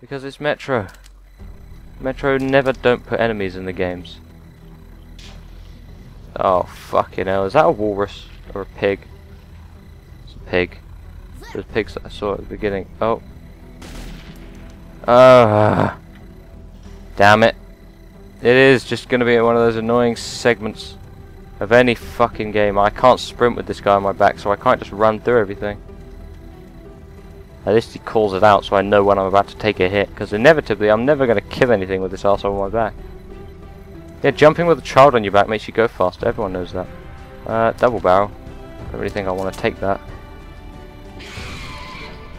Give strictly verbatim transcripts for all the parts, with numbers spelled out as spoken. Because it's Metro. Metro never don't put enemies in the games. Oh fucking hell, is that a walrus? Or a pig? It's a pig. There's pigs that I saw at the beginning. Oh. Ah. Uh, damn it. It is just gonna be one of those annoying segments of any fucking game. I can't sprint with this guy on my back, so I can't just run through everything. At least he calls it out so I know when I'm about to take a hit, because inevitably I'm never going to kill anything with this arsehole on my back. Yeah, jumping with a child on your back makes you go faster, everyone knows that. Uh, double barrel. I don't really think I want to take that.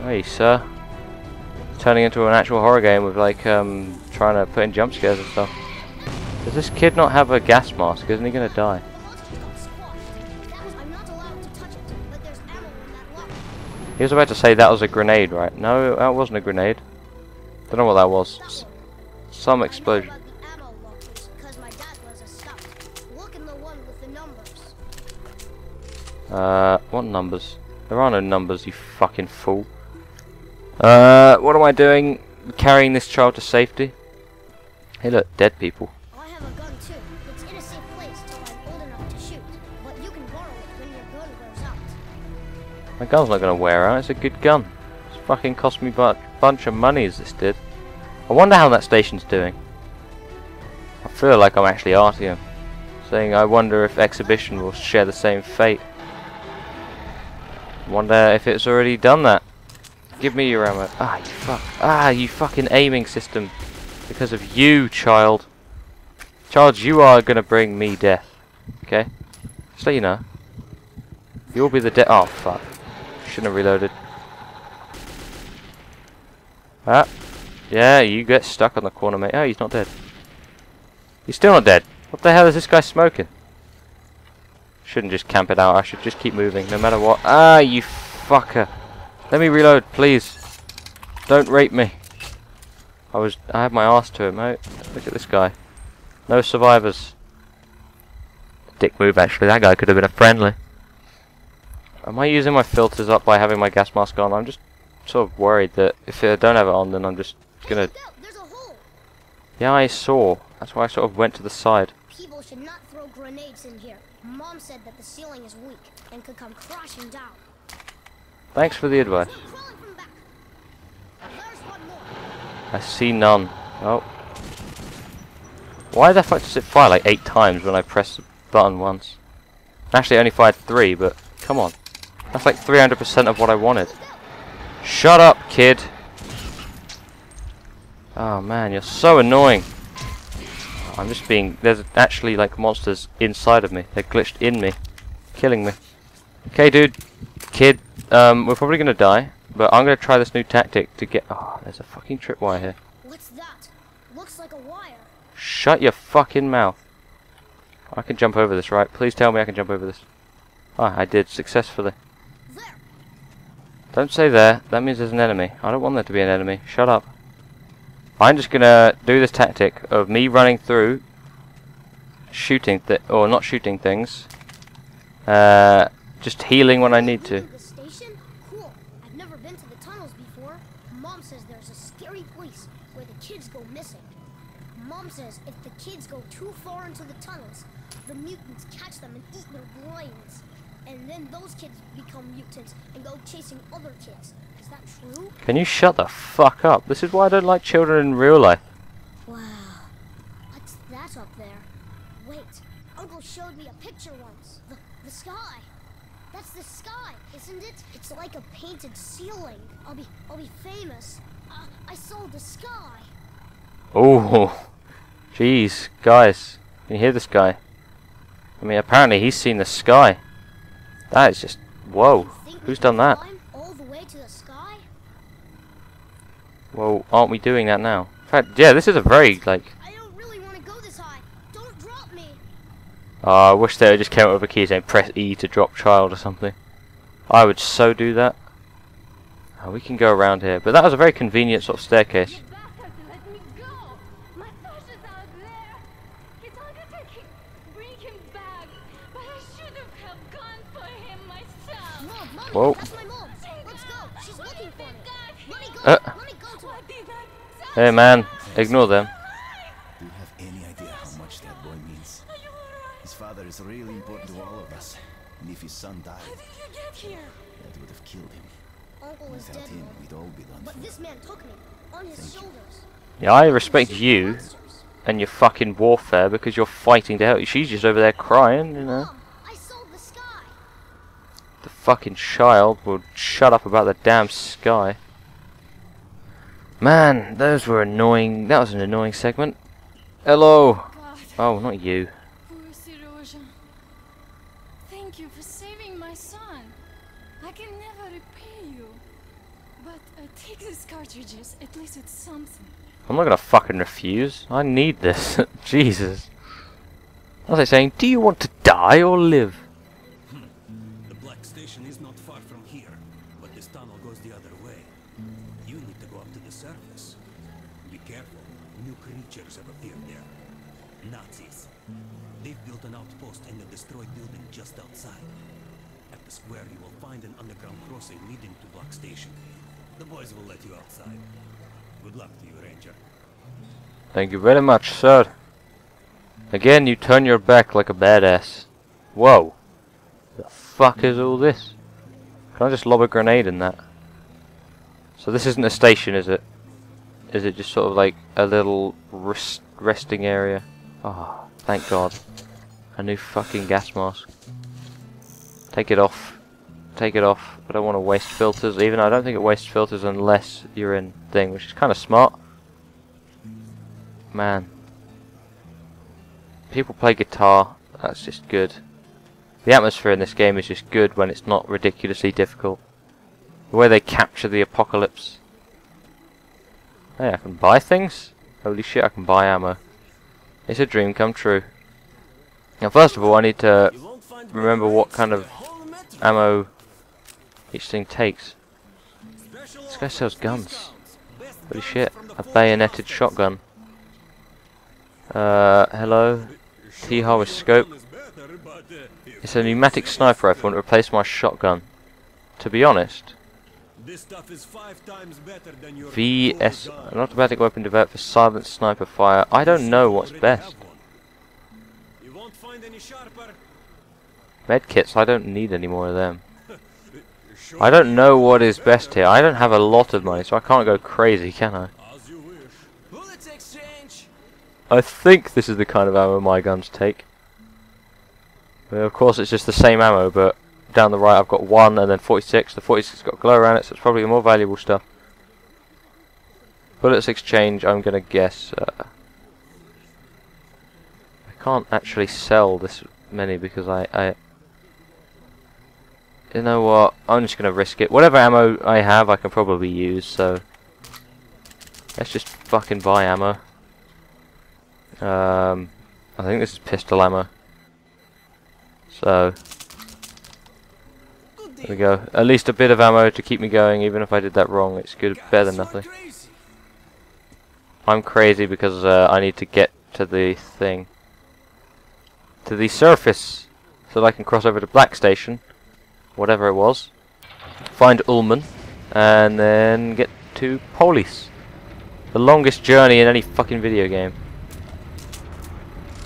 Hey, sir. It's turning into an actual horror game with, like, um, trying to put in jump scares and stuff. Does this kid not have a gas mask? Isn't he going to die? He was about to say that was a grenade, right? No, that wasn't a grenade. Don't know what that was. S some explosion. Uh, what numbers? There are no numbers, you fucking fool. Uh, what am I doing? Carrying this child to safety? Hey, look, dead people. My gun's not gonna wear out, it's a good gun. It's fucking cost me a bunch of money as this did. I wonder how that station's doing. I feel like I'm actually Artyom, saying I wonder if Exhibition will share the same fate. Wonder if it's already done that. Give me your ammo. Ah, you fuck. Ah, you fucking aiming system. Because of you, child. Child, you are gonna bring me death. Okay? Just let you know. You'll be the death. Oh, fuck. Shouldn't have reloaded. Ah. Yeah, you get stuck on the corner, mate. Oh, he's not dead. He's still not dead. What the hell is this guy smoking? Shouldn't just camp it out. I should just keep moving, no matter what. Ah, you fucker. Let me reload, please. Don't rape me. I was... I had my ass to him, mate. Look at this guy. No survivors. Dick move, actually. That guy could have been a friendly. Am I using my filters up by having my gas mask on? I'm just sort of worried that if I don't have it on, then I'm just gonna... There's a hole. Yeah, I saw. That's why I sort of went to the side. People should not throw grenades in here. Mom said that the ceiling is weak and could come crashing down. Thanks for the advice. I see none. Oh. Why the fuck does it fire like eight times when I press the button once? Actually, I only fired three, but come on. That's like three hundred percent of what I wanted. Shut up, kid. Oh man, you're so annoying. I'm just being... There's actually like monsters inside of me. They're glitched in me. Killing me. Okay, dude. Kid. Um, we're probably gonna die. But I'm gonna try this new tactic to get... Oh, there's a fucking tripwire here. What's that? Looks like a wire. Shut your fucking mouth. I can jump over this, right? Please tell me I can jump over this. Ah, I did, successfully. Don't say there, that means there's an enemy. I don't want there to be an enemy, shut up. I'm just gonna do this tactic of me running through, shooting, th or not shooting things, uh, just healing when I need to. Mom says if the kids go too far into the tunnels, the mutants catch them and eat their brains. And then those kids become mutants and go chasing other kids. Is that true? Can you shut the fuck up? This is why I don't like children in real life. Wow. What's that up there? Wait. Uncle showed me a picture once. The, the sky. That's the sky, isn't it? It's like a painted ceiling. I'll be, I'll be famous. Uh, I saw the sky. Oh. Jeez. Guys. Can you hear this guy? I mean, apparently he's seen the sky. That is just... Whoa. Who's done that? Well, aren't we doing that now? In fact, yeah, this is a very, like... I don't really want to go this high. Don't drop me. Oh, I wish they just came up with a key saying press E to drop child or something. I would so do that. Oh, we can go around here. But that was a very convenient sort of staircase. Whoa. That's my mom. Let's go. She's looking for me. Let me go. Uh. Let me go to her. Hey man, ignore them. Do you have any idea how much that boy means? His father is really important to all of us. And if his son died, that would have killed him. Uncle was dead. Without him, we'd all be done. But this man took me on his shoulders. Yeah, I respect you and your fucking warfare because you're fighting to help. She's just over there crying, you know. The fucking child will shut up about the damn sky. Man, those were annoying. That was an annoying segment. Hello. Oh, not you. Thank you for saving my son. I can never repay you. But uh, take these cartridges. At least it's something. I'm not gonna fucking refuse. I need this. Jesus. What was I saying? Do you want to die or live? Thank you very much, sir. Again, you turn your back like a badass. Whoa. The fuck is all this? Can I just lob a grenade in that? So this isn't a station, is it? Is it just sort of like a little rest resting area? Oh, thank God. A new fucking gas mask. Take it off. Take it off. I don't want to waste filters. Even I don't think it wastes filters unless you're in thing, which is kind of smart. Man, people play guitar, that's just good. The atmosphere in this game is just good when it's not ridiculously difficult. The way they capture the apocalypse. Hey, I can buy things? Holy shit, I can buy ammo. It's a dream come true. Now first of all, I need to remember what kind of ammo each thing takes. This guy sells guns. Holy shit, a bayoneted shotgun. Uh, hello. Tihar with scope. It's a pneumatic sniper rifle and replaced my shotgun. To be honest, V S, an automatic weapon developed for silent sniper fire. I don't know what's best. Medkits, I don't need any more of them. I don't know what is best here. I don't have a lot of money, so I can't go crazy, can I? I think this is the kind of ammo my guns take. Well, of course it's just the same ammo, but down the right I've got one and then forty-six. The forty-six got glow around it, so it's probably the more valuable stuff. Bullets exchange, I'm gonna guess. Uh, I can't actually sell this many because I, I... You know what, I'm just gonna risk it. Whatever ammo I have I can probably use, so... Let's just fucking buy ammo. Um, I think this is pistol ammo. So there we go. At least a bit of ammo to keep me going, even if I did that wrong. It's good, better than nothing. I'm crazy because uh, I need to get to the thing, to the surface, so that I can cross over to Black Station, whatever it was. Find Ullman, and then get to Polis. The longest journey in any fucking video game.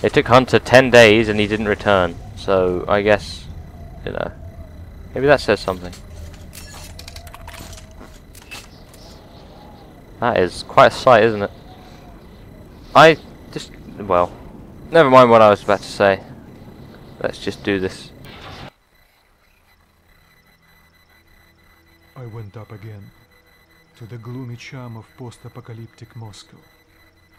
It took Hunter ten days and he didn't return, so I guess, you know, maybe that says something. That is quite a sight, isn't it? I just, well, never mind what I was about to say. Let's just do this. I went up again, to the gloomy charm of post-apocalyptic Moscow.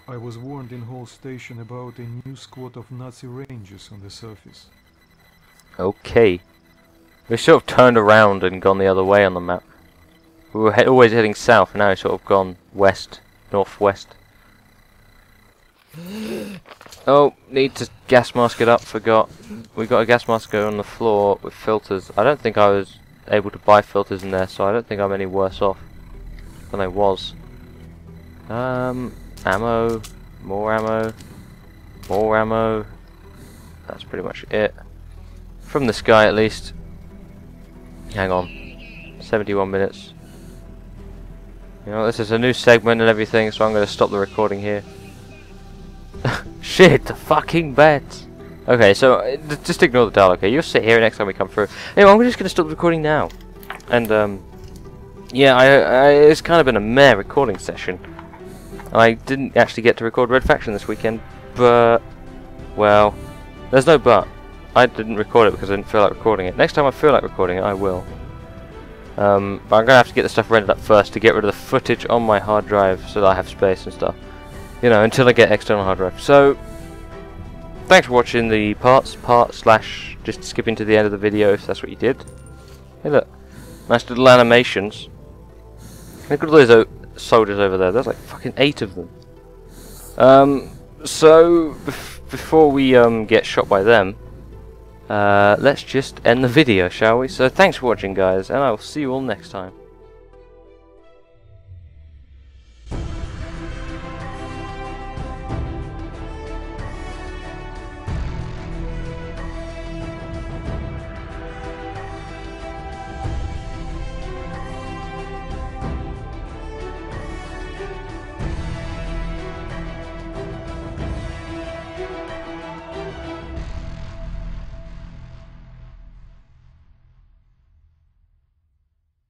I was warned in Hall Station about a new squad of Nazi Rangers on the surface. Okay. We sort of turned around and gone the other way on the map. We were he always heading south, now we've sort of gone west, northwest. Oh, need to gas mask it up, forgot. We got a gas mask on the floor with filters. I don't think I was able to buy filters in there, so I don't think I'm any worse off than I was. Um... Ammo, more ammo, more ammo. That's pretty much it. From the sky, at least. Hang on. seventy-one minutes. You know, this is a new segment and everything, so I'm going to stop the recording here. Shit, the fucking bats. Okay, so uh, just ignore the dial, okay? You'll sit here next time we come through. Anyway, I'm just going to stop the recording now. And, um... yeah, I, I, it's kind of been a meh recording session. I didn't actually get to record Red Faction this weekend, but... well... there's no but. I didn't record it because I didn't feel like recording it. Next time I feel like recording it, I will. Um, but I'm going to have to get the stuff rendered up first to get rid of the footage on my hard drive so that I have space and stuff. You know, until I get external hard drive. So, thanks for watching the parts, part slash, just skipping to the end of the video if that's what you did. Hey look, nice little animations. Look at all those soldiers over there, there's like fucking eight of them. Um, so, bef before we um, get shot by them, Uh, let's just end the video, shall we? So thanks for watching, guys, and I'll see you all next time.